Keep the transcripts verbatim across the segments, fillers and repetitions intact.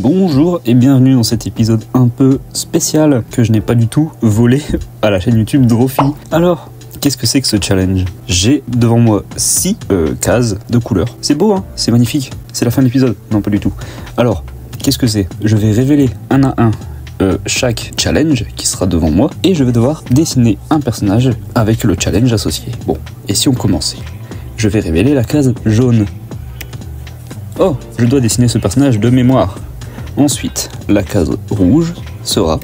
Bonjour et bienvenue dans cet épisode un peu spécial que je n'ai pas du tout volé à la chaîne YouTube Drophy. Alors, qu'est-ce que c'est que ce challenge? J'ai devant moi six euh, cases de couleurs. C'est beau, hein? C'est magnifique. C'est la fin de l'épisode? Non, pas du tout. Alors, qu'est-ce que c'est? Je vais révéler un à un Euh, chaque challenge qui sera devant moi et je vais devoir dessiner un personnage avec le challenge associé. Bon, et si on commençait? Je vais révéler la case jaune. Oh, je dois dessiner ce personnage de mémoire. Ensuite, la case rouge sera...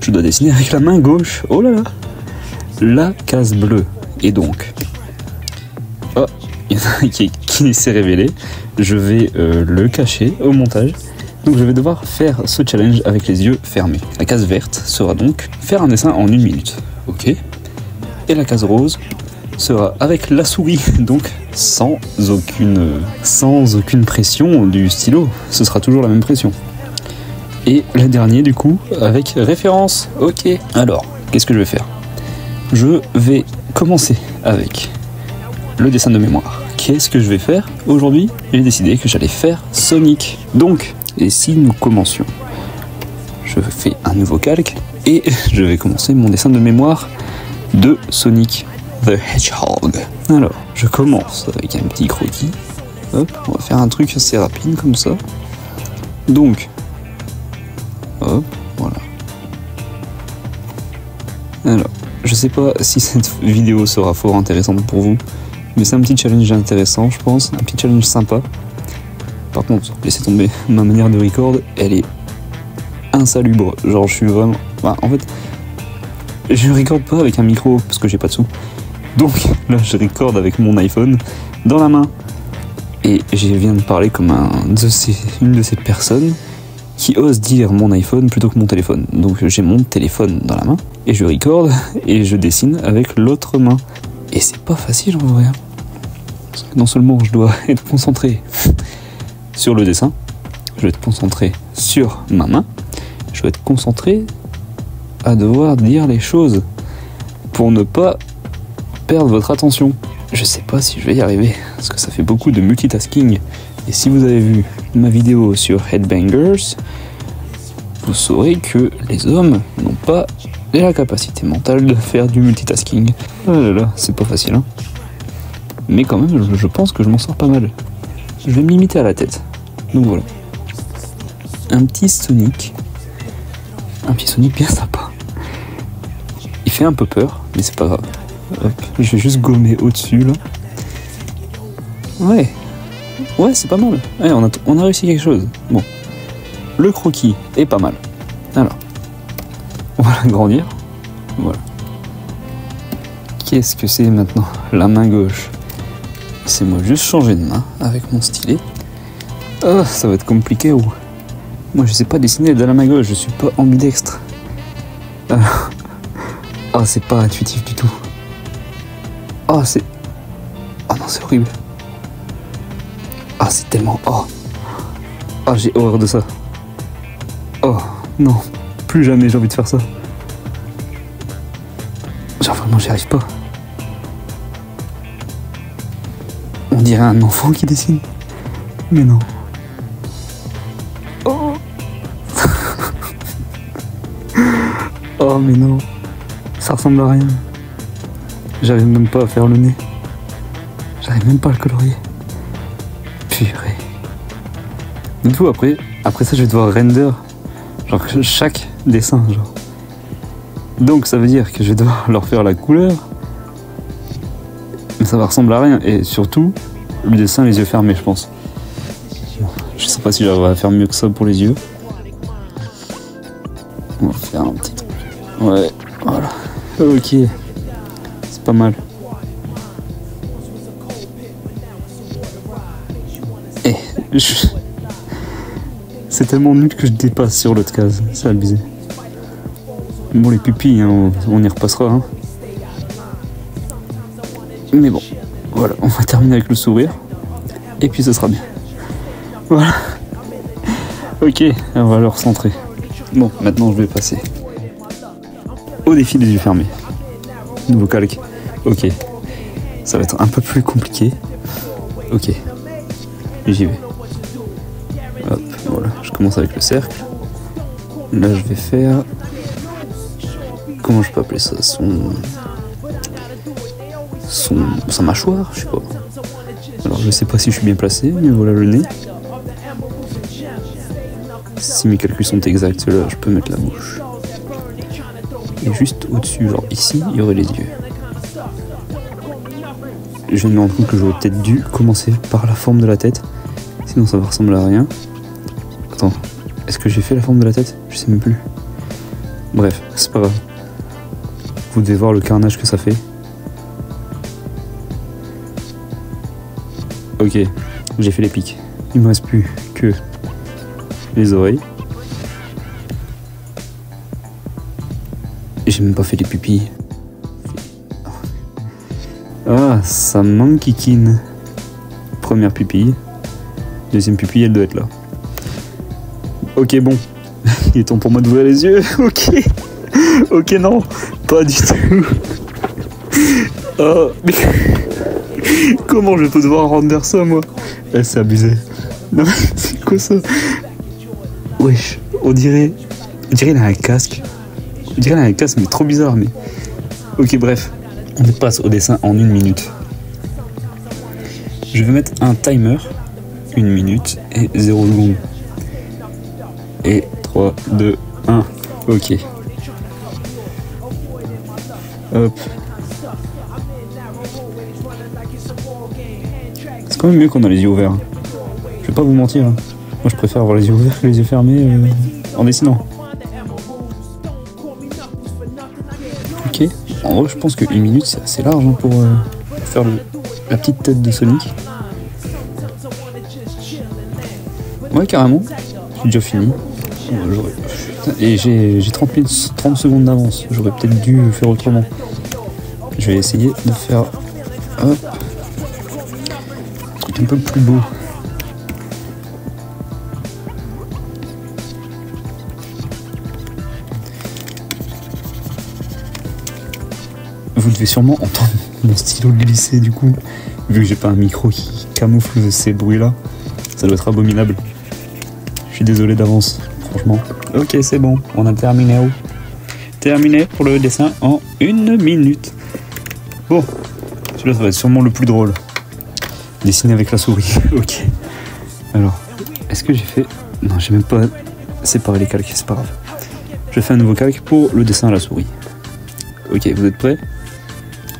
je dois dessiner avec la main gauche. Oh là là! La case bleue. Et donc... oh, il y en a un qui, qui s'est révélé. Je vais euh, le cacher au montage. Donc je vais devoir faire ce challenge avec les yeux fermés. La case verte sera donc faire un dessin en une minute. Ok. Et la case rose sera avec la souris, donc sans aucune, sans aucune pression du stylo. Ce sera toujours la même pression. Et la dernière du coup avec référence. Ok. Alors, qu'est-ce que je vais faire? Je vais commencer avec le dessin de mémoire. Qu'est-ce que je vais faire aujourd'hui? J'ai décidé que j'allais faire Sonic. Donc... et si nous commencions? Je fais un nouveau calque et je vais commencer mon dessin de mémoire de Sonic The Hedgehog. Alors, je commence avec un petit croquis. Hop, on va faire un truc assez rapide comme ça. Donc, hop, voilà. Alors, je sais pas si cette vidéo sera fort intéressante pour vous, mais c'est un petit challenge intéressant, je pense, un petit challenge sympa. Par contre, laissez tomber, ma manière de record, elle est insalubre. Genre, je suis vraiment... bah, en fait, je record pas avec un micro, parce que j'ai pas de sous. Donc, là, je record avec mon iPhone dans la main. Et je viens de parler comme un de ces... une de ces personnes qui ose dire mon iPhone plutôt que mon téléphone. Donc, j'ai mon téléphone dans la main, et je record, et je dessine avec l'autre main. Et c'est pas facile, en vrai. Parce que non seulement je dois être concentré... sur le dessin, je vais être concentré sur ma main, je vais être concentré à devoir dire les choses pour ne pas perdre votre attention. Je sais pas si je vais y arriver, parce que ça fait beaucoup de multitasking. Et si vous avez vu ma vidéo sur Headbangers, vous saurez que les hommes n'ont pas la capacité mentale de faire du multitasking. Oh là là, c'est pas facile, hein. Mais quand même, je pense que je m'en sors pas mal. Je vais me limiter à la tête. Donc voilà. Un petit Sonic. Un petit Sonic bien sympa. Il fait un peu peur, mais c'est pas grave. Hop. Je vais juste gommer au-dessus là. Ouais. Ouais, c'est pas mal. Ouais, on a, on a réussi quelque chose. Bon. Le croquis est pas mal. Alors. On va l'agrandir. Voilà. Qu'est-ce que c'est maintenant? La main gauche. C'est moi juste changer de main avec mon stylet. Oh, ça va être compliqué. Ou... moi, je sais pas dessiner de la main gauche. Je suis pas ambidextre. Ah, euh... oh, c'est pas intuitif du tout. Oh, c'est... oh non, c'est horrible. Ah, oh, c'est tellement... oh, oh, j'ai horreur de ça. Oh, non. Plus jamais j'ai envie de faire ça. Genre, vraiment, j'y arrive pas. On dirait un enfant qui dessine. Mais non. Oh. Oh mais non. Ça ressemble à rien. J'arrive même pas à faire le nez. J'arrive même pas à le colorier. Purée. Du coup après, après ça je vais devoir render. Genre chaque dessin. Genre. Donc ça veut dire que je vais devoir leur faire la couleur. Ça va ressembler à rien et surtout le dessin les yeux fermés, je pense. Je sais pas si j'arriverai à faire mieux que ça pour les yeux. On va faire un petit truc. Ouais, voilà. Ok, c'est pas mal. Eh, je... c'est tellement nul que je dépasse sur l'autre case, c'est abusé. Bon, les pupilles, hein, on y repassera. Hein. Mais bon, voilà, on va terminer avec le sourire, et puis ce sera bien. Voilà. Ok, on va le recentrer. Bon, maintenant je vais passer au défi des yeux fermés. Nouveau calque. Ok. Ça va être un peu plus compliqué. Ok. J'y vais. Hop, Voilà, je commence avec le cercle. Là, je vais faire... Comment je peux appeler ça? Son... Son... Sa mâchoire, je sais pas. Alors, je sais pas si je suis bien placé, mais voilà le nez. Si mes calculs sont exacts, là, je peux mettre la bouche. Et juste au-dessus, genre ici, il y aurait les yeux. Je viens de me rendre compte que j'aurais peut-être dû commencer par la forme de la tête. Sinon, ça va ressembler à rien. Attends, est-ce que j'ai fait la forme de la tête? Je sais même plus. Bref, c'est pas grave. Vous devez voir le carnage que ça fait. Ok, j'ai fait les pics. Il me reste plus que les oreilles. J'ai même pas fait les pupilles. Ah, ça manque kikine. Première pupille. Deuxième pupille, elle doit être là. Ok, bon. Il est temps pour moi d'ouvrir les yeux. Ok. Ok, non. Pas du tout. Oh. Comment je peux devoir rendre ça, moi? Eh, c'est abusé. Non, c'est quoi ça? Wesh, on dirait... On dirait qu'il a un casque. On dirait qu'il a un casque, mais trop bizarre, mais... Ok, bref. On passe au dessin en une minute. Je vais mettre un timer. Une minute et zéro seconde. Et trois, deux, un. Ok. Hop. C'est quand même mieux qu'on a les yeux ouverts. Je vais pas vous mentir. Moi je préfère avoir les yeux ouverts que les yeux fermés euh, en dessinant. Ok. En vrai je pense qu'une minute c'est assez large hein, pour euh, faire le, la petite tête de Sonic. Ouais carrément, j'ai déjà fini. Et j'ai trente secondes d'avance, j'aurais peut-être dû faire autrement. Je vais essayer de faire hop, un truc un peu plus beau. Vous devez sûrement entendre mon stylo glisser du coup, vu que j'ai pas un micro qui camoufle ces bruits là, ça doit être abominable. Je suis désolé d'avance, franchement. Ok, c'est bon, on a terminé. Terminé pour le dessin en une minute. Bon, celui-là, ça va être sûrement le plus drôle. Dessiner avec la souris, ok. Alors, est-ce que j'ai fait... Non, j'ai même pas séparé les calques, c'est pas grave. Je fais un nouveau calque pour le dessin à la souris. Ok, vous êtes prêts?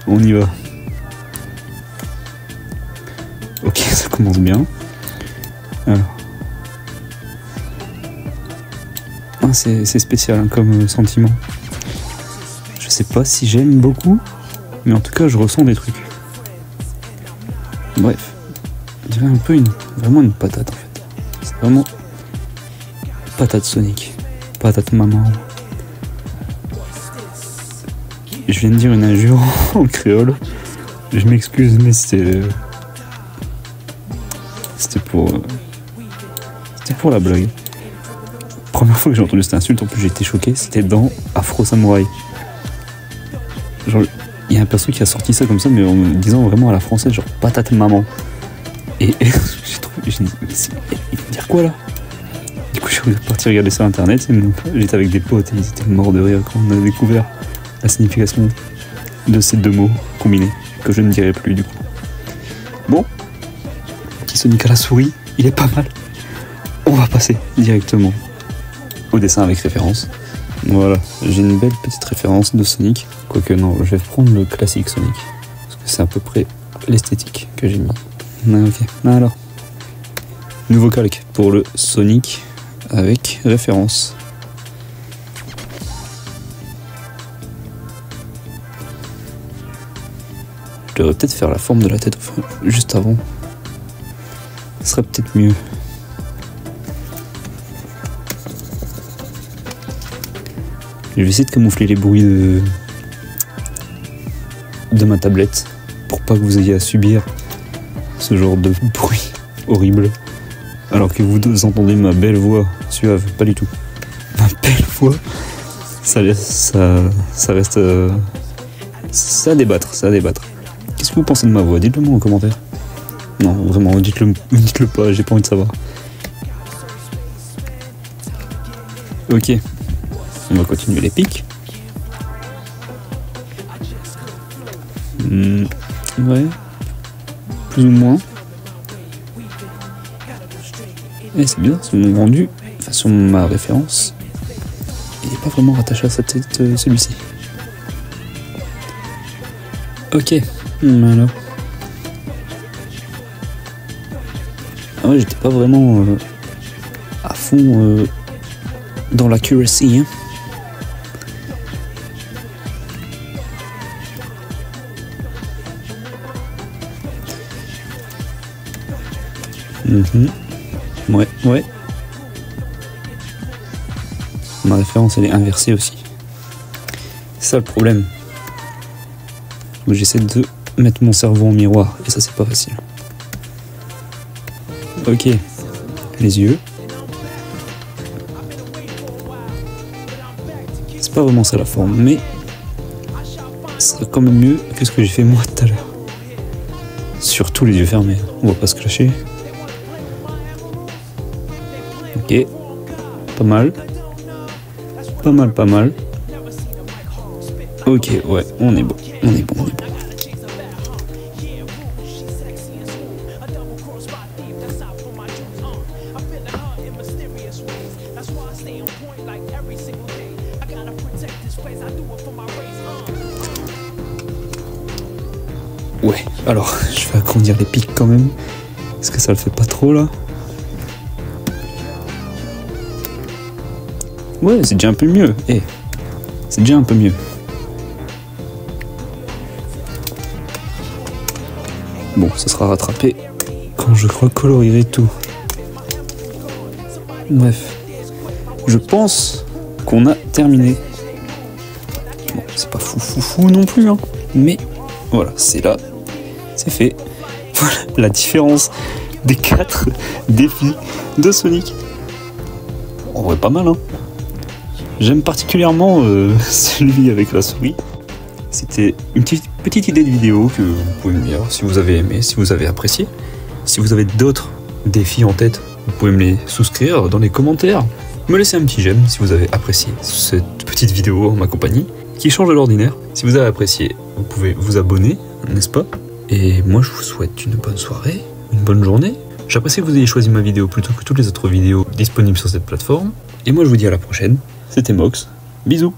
On y va. Ok, ça commence bien. Alors... C'est spécial hein, comme sentiment. Je sais pas si j'aime beaucoup, mais en tout cas je ressens des trucs. Bref, on dirait un peu une, vraiment une patate en fait. C'est vraiment patate Sonic, patate maman. Je viens de dire une injure en créole. Je m'excuse, mais c'était c'était pour c'était pour la blague. Première fois que j'ai entendu cette insulte, en plus j'ai été choqué, c'était dans Afro Samouraï. Genre, il y a un perso qui a sorti ça comme ça, mais en me disant vraiment à la française, genre patate maman. Et, et j'ai trouvé, j'ai dit, mais il veut dire quoi là? Du coup, je suis parti regarder sur internet, j'étais avec des potes et ils étaient morts de rire quand on a découvert la signification de ces deux mots combinés, que je ne dirai plus du coup. Bon, petit Sonic à la souris, il est pas mal. On va passer directement au dessin avec référence. Voilà, j'ai une belle petite référence de Sonic, quoique non, je vais prendre le classique Sonic, parce que c'est à peu près l'esthétique que j'ai mis. Ah, ok, ah, alors, nouveau calque pour le Sonic avec référence. Je devrais peut-être faire la forme de la tête enfin, juste avant, ce serait peut-être mieux. Je vais essayer de camoufler les bruits de... de ma tablette pour pas que vous ayez à subir ce genre de bruit horrible alors que vous entendez ma belle voix suave, pas du tout. Ma belle voix, ça, ça, ça reste... Euh... ça à débattre, ça à débattre. Qu'est-ce que vous pensez de ma voix? Dites-le moi en commentaire. Non, vraiment, dites-le dites-le pas, j'ai pas envie de savoir. Ok. On va continuer les pics. Mmh. Ouais. Plus ou moins. Et c'est bien, son rendu, enfin son, ma référence, il n'est pas vraiment rattaché à sa tête, euh, celui-ci. Ok. Mmh, alors. Ah ouais, j'étais pas vraiment euh, à fond euh, dans l'accuracy, hein. Mmh. Ouais, ouais. Ma référence, elle est inversée aussi. C'est ça le problème. Donc j'essaie de mettre mon cerveau en miroir, et ça c'est pas facile. Ok, les yeux. C'est pas vraiment ça la forme, mais ça sera quand même mieux que ce que j'ai fait moi tout à l'heure. Surtout les yeux fermés, on va pas se clasher. Ok, pas mal. Pas mal, pas mal. Ok, ouais, on est bon, on est bon, on est bon. Ouais, alors, je vais agrandir les pics quand même. Est-ce que ça le fait pas trop là? Ouais, c'est déjà un peu mieux. Eh, hey, c'est déjà un peu mieux. Bon, ça sera rattrapé quand je recolorierai tout. Bref, je pense qu'on a terminé. Bon, c'est pas fou fou fou non plus, hein. Mais voilà, c'est là, c'est fait. Voilà la différence des quatre défis de Sonic. En vrai, pas mal, hein. J'aime particulièrement euh, celui avec la souris. C'était une petite, petite idée de vidéo que vous pouvez me dire si vous avez aimé, si vous avez apprécié. Si vous avez d'autres défis en tête, vous pouvez me les souscrire dans les commentaires. Me laissez un petit j'aime si vous avez apprécié cette petite vidéo en ma compagnie, qui change de l'ordinaire. Si vous avez apprécié, vous pouvez vous abonner, n'est-ce pas? Et moi je vous souhaite une bonne soirée, une bonne journée. J'apprécie que vous ayez choisi ma vidéo plutôt que toutes les autres vidéos disponibles sur cette plateforme. Et moi je vous dis à la prochaine. C'était Mox, bisous.